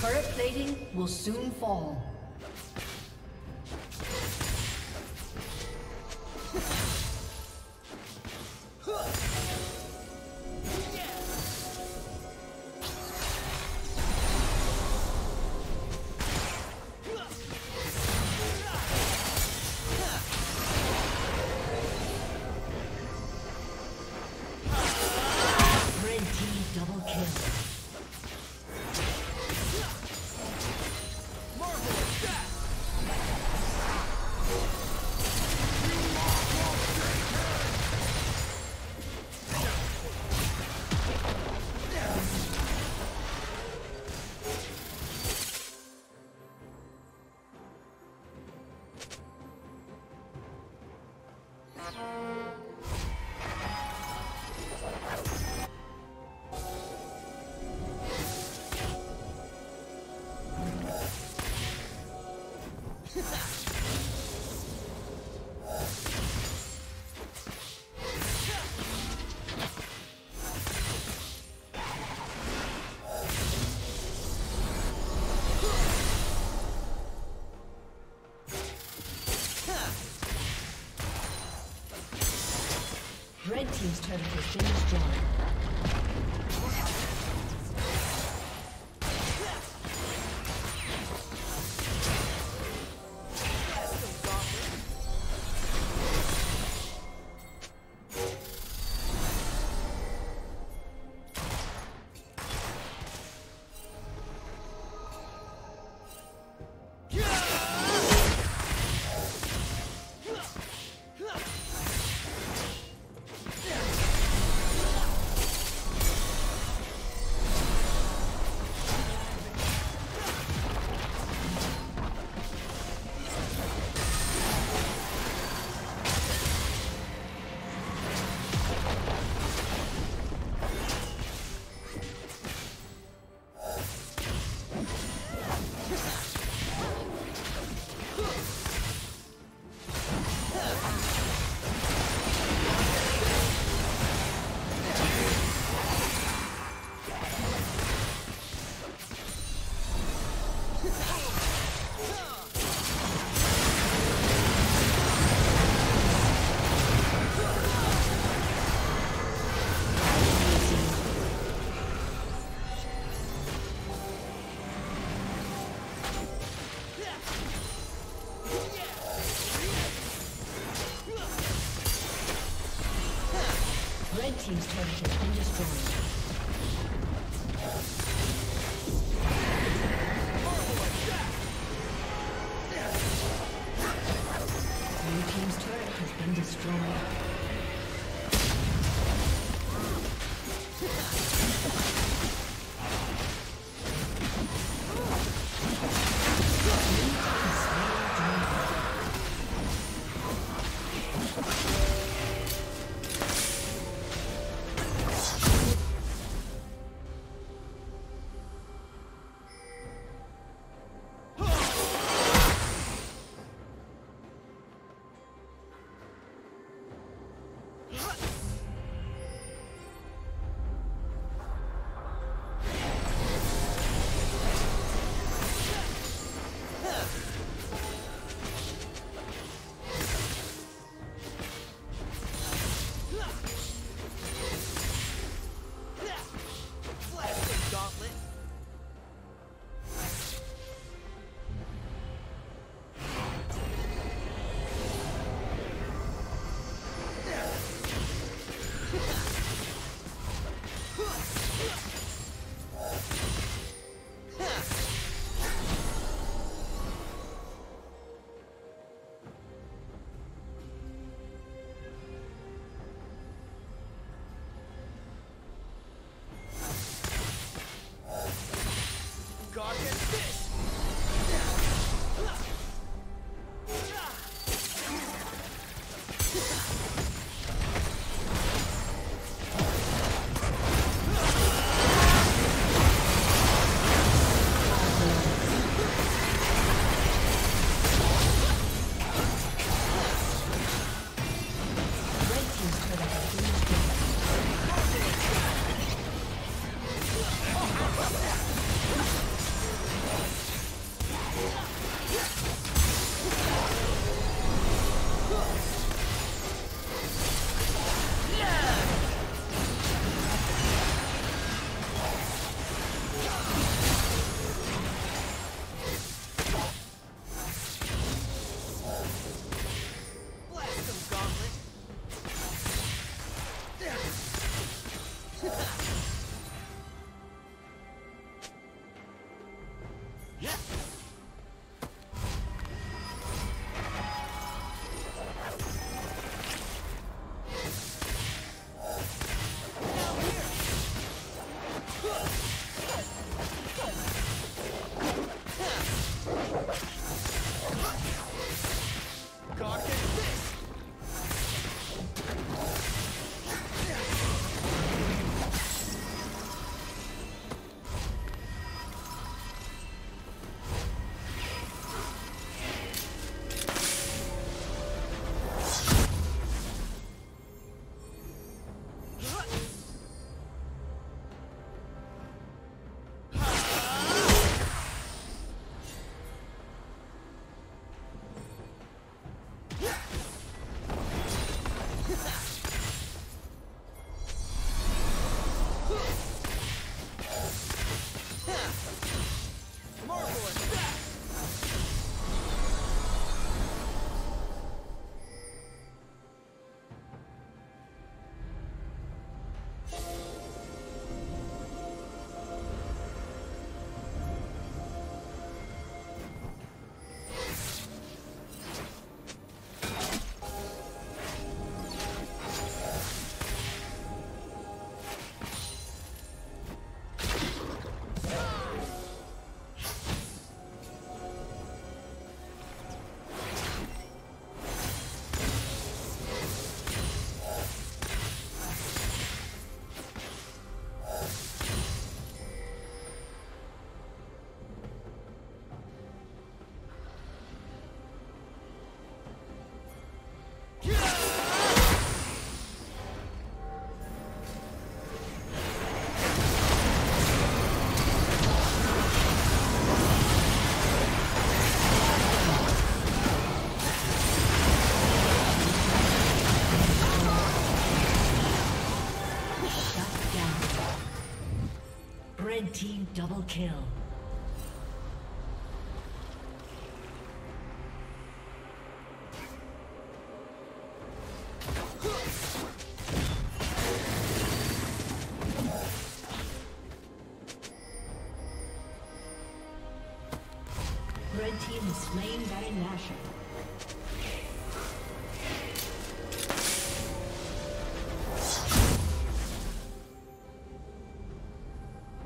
Turret plating will soon fall. Red team double kill. Red team's turret has been destroyed. Team's turret has been destroyed. Blue team's turret has been destroyed. Red team double kill. Red team is slain by Nashor.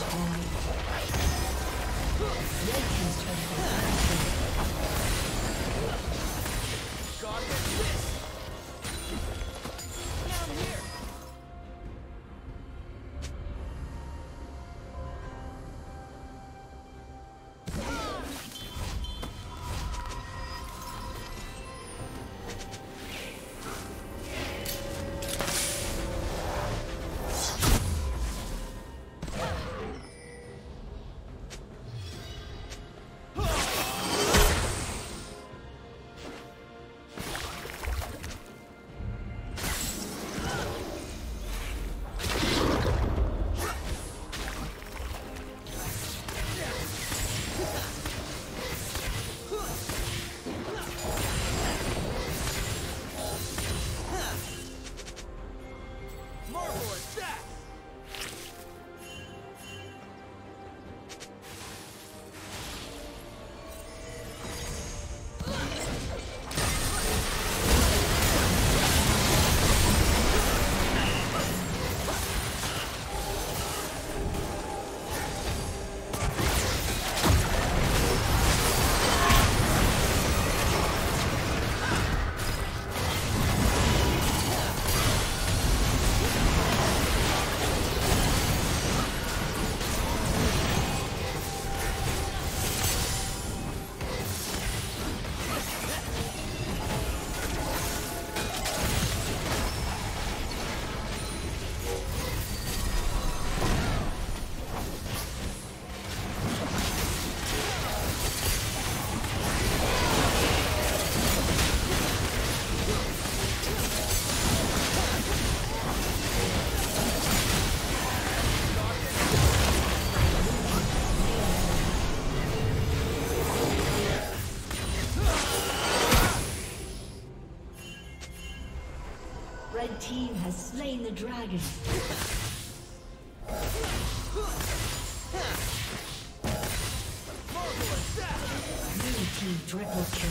The team has slain the dragon. Blue team triple kill.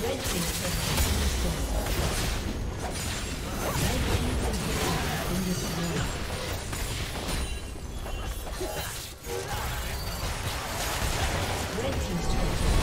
Red team's inhibitor has been destroyed. Red team's turret.